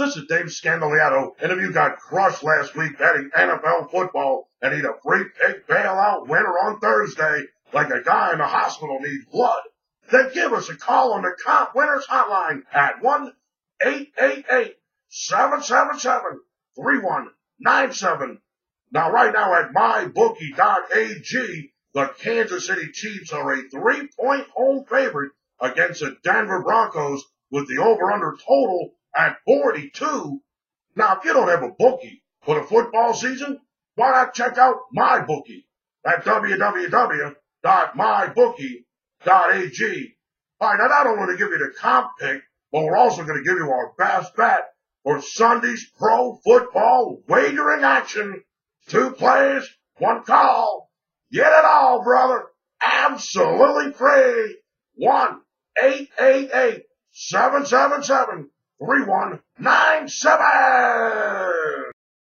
This is Dave Scandaliato, and if you got crushed last week betting NFL football and need a free pig bailout winner on Thursday, like a guy in the hospital needs blood, then give us a call on the Comp Winners Hotline at 1-888-777-3197. Now, right now at mybookie.ag, the Kansas City Chiefs are a 3-point home favorite against the Denver Broncos with the over-under total at 42. Now, if you don't have a bookie for the football season, why not check out MyBookie at www.mybookie.ag. All right, now not only to give you the comp pick, but we're also going to give you our best bet for Sunday's pro football wagering action. 2 plays, 1 call. Get it all, brother. Absolutely free. 1-888-777-3197.